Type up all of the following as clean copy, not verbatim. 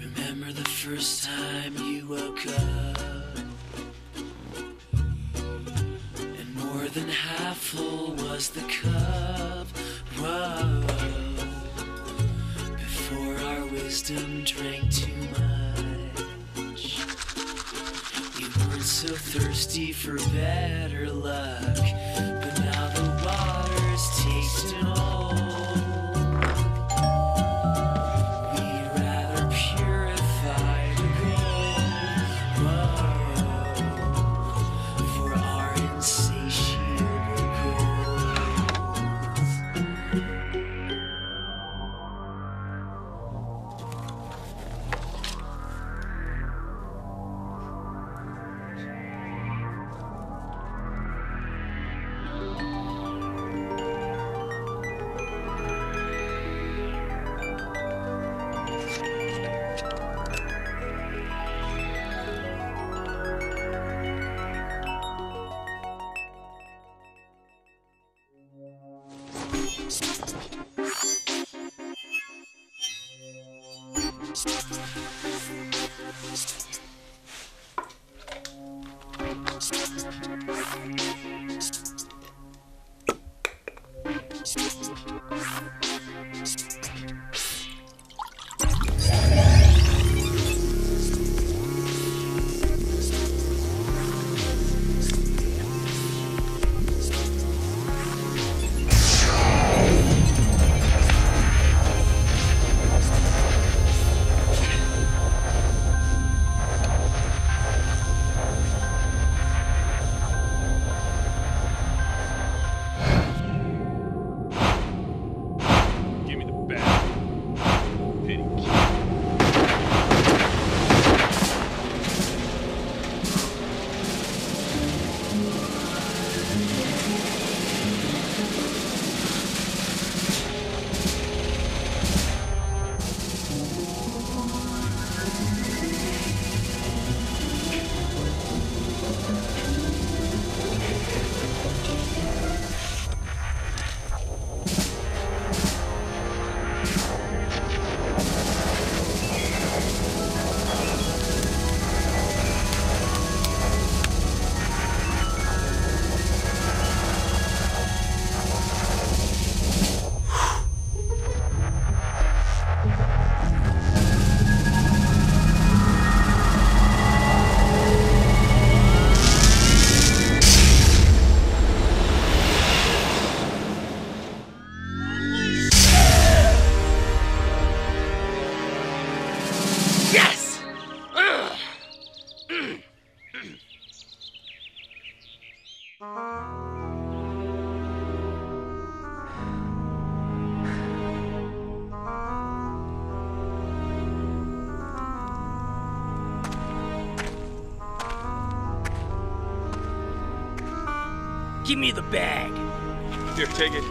Remember the first time you woke up, and more than half full was the cup. Whoa. Before our wisdom drank too much, we weren't so thirsty for better luck, but now the water's tasting old. Give me the bag. Here, take it.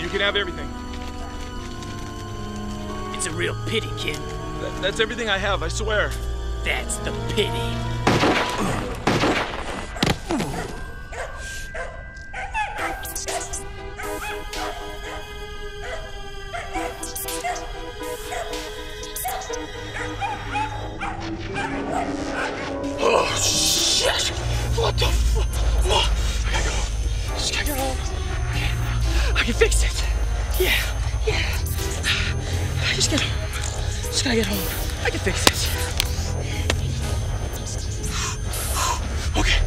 You can have everything. It's a real pity, kid. That's everything I have, I swear. That's the pity. I can fix it. Yeah. I just gotta get home. I can fix it. Okay.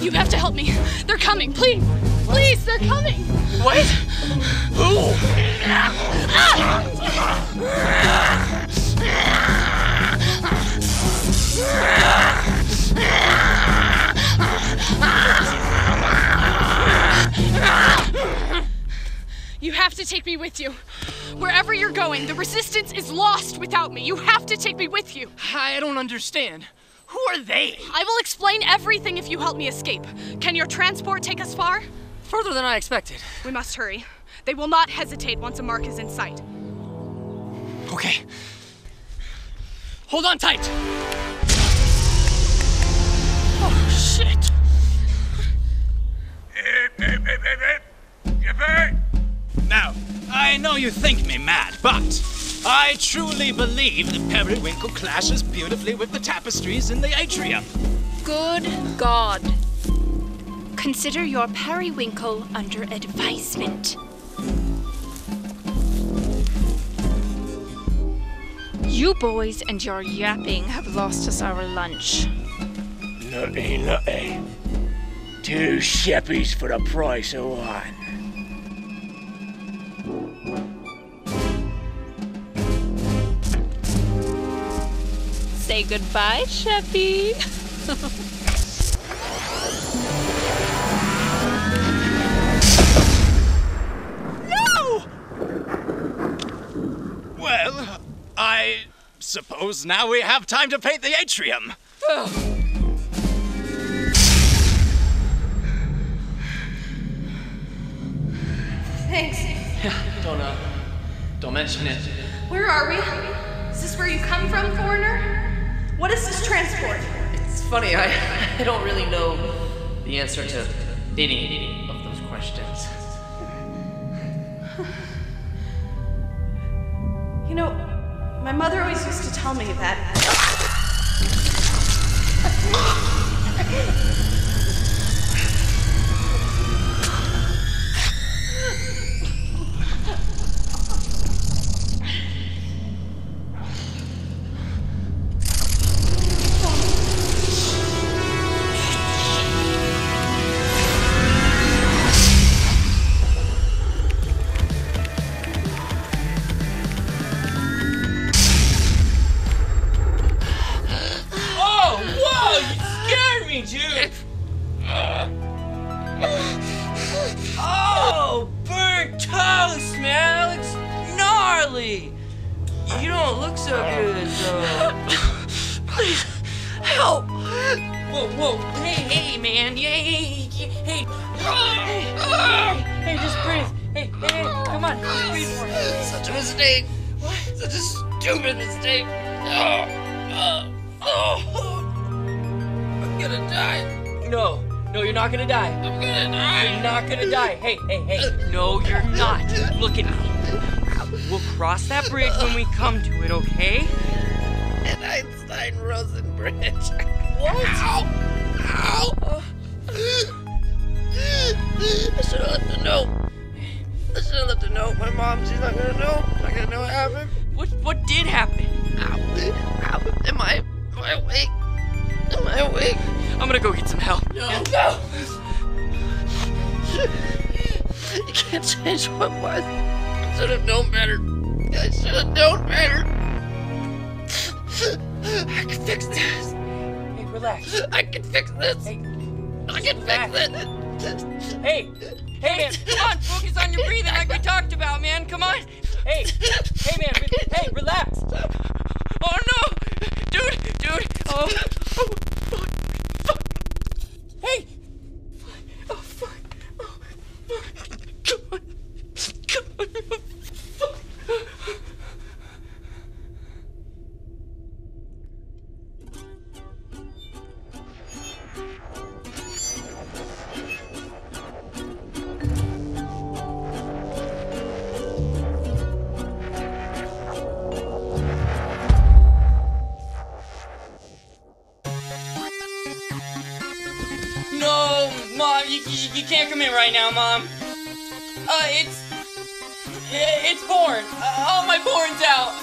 You have to help me. They're coming. Please. What? Please, they're coming. Wait. Who? You have to take me with you. Wherever you're going, the resistance is lost without me. You have to take me with you. I don't understand. Who are they? I will explain everything if you help me escape. Can your transport take us far? Further than I expected. We must hurry. They will not hesitate once a mark is in sight. Okay. Hold on tight. Oh, shit. Now, I know you think me mad, but I truly believe the periwinkle clashes beautifully with the tapestries in the atrium. Good God. Consider your periwinkle under advisement. You boys and your yapping have lost us our lunch. Nutty, nutty. Two sheppies for the price of one. Say goodbye, Sheppy. No! Well, I suppose now we have time to paint the atrium. Oh. Thanks. Don't mention it. Where are we? Is this where you come from, foreigner? What is this transport? It's funny, I don't really know the answer to any of those questions. You know, my mother always used to tell me that. Oh, burnt toast, man! That looks gnarly! You don't look so good, though. Please, help! Whoa, hey, man, hey, just breathe. Hey, come on, just breathe for me. Such a mistake. What? Such a stupid mistake. I'm gonna die. No, you're not gonna die. I'm gonna die. You're not gonna die. Hey. No, you're not. Look at me. We'll cross that bridge when we come to it, okay? An Einstein-Rosen bridge. What? Ow! I should've let them know. My mom, she's not gonna know. She's not gonna know what happened. What did happen? Ow. Am I awake? I'm gonna go get some help. No! You can't change what was. I should have known better. I can fix this. Hey, relax. I can fix this. Hey, man, come on, focus on your breathing like we talked about, man. Come on. Hey, man, relax. Oh, no. Dude. Oh. You can't come in right now, Mom. It's porn. All my porn's out.